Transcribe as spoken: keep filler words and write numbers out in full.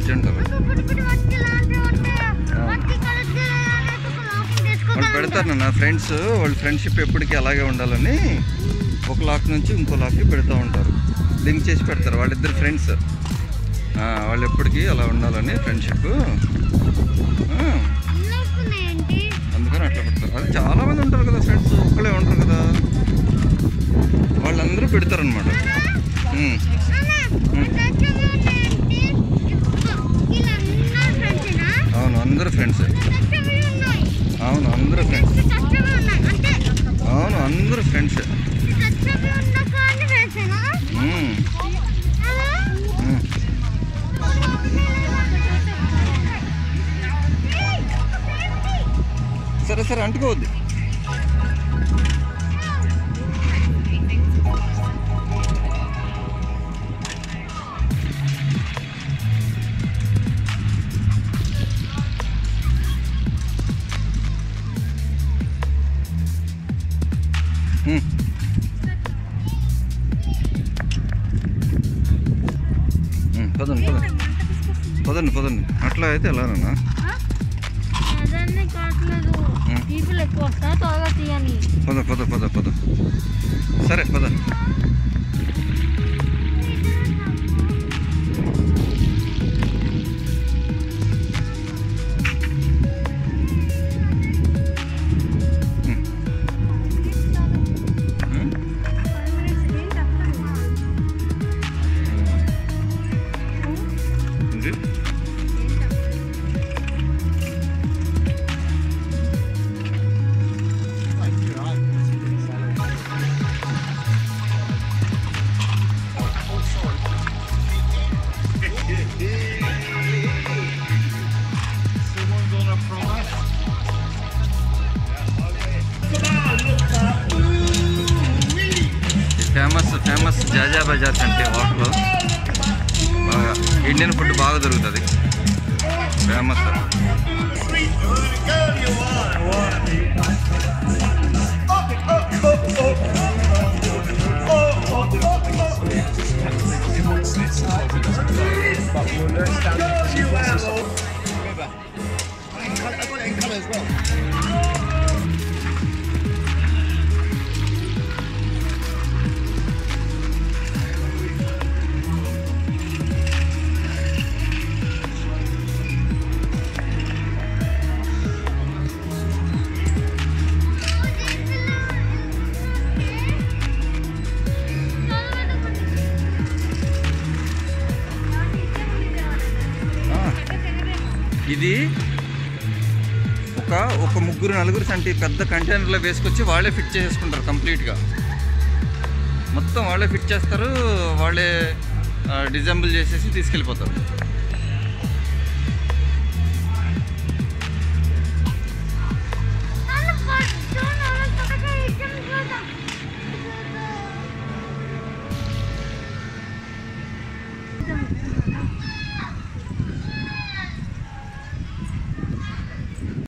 return the way. Friends, old friendship paper Kalagondalani, Oklak Nunchum Kolaki Perthaundar, Link Chase Pertha, what is the friends? Ah, all a pretty allowed friendship. Friends. Oh, no, under friends. Oh, no, under friends. Hmm. Sir, sir, aren't good. Hmm. Hmm. Pardon, pardon. Pardon, pardon. Atla ayithe ela rana. Ha? Adanni kaatledu. People ekku vastha toga tiyani. Pardon, pardon, pardon, pardon. Sare, pardon. Famous, famous Jaja Bajar Chante hotel. Indian food baga dorutadi. Famous. Oh, ఇది ఒక ఒక ముగ్గురు నలుగురు సంటి పెద్ద container లో వేసుకొచ్చి వాళ్ళే fit చేసుకుంటారు కంప్లీట్ గా మొత్తం వాళ్ళే ఫిట్ చేస్తారు వాళ్ళే డిజెంబుల్ చేసేసి తీసుకెళ్ళిపోతారు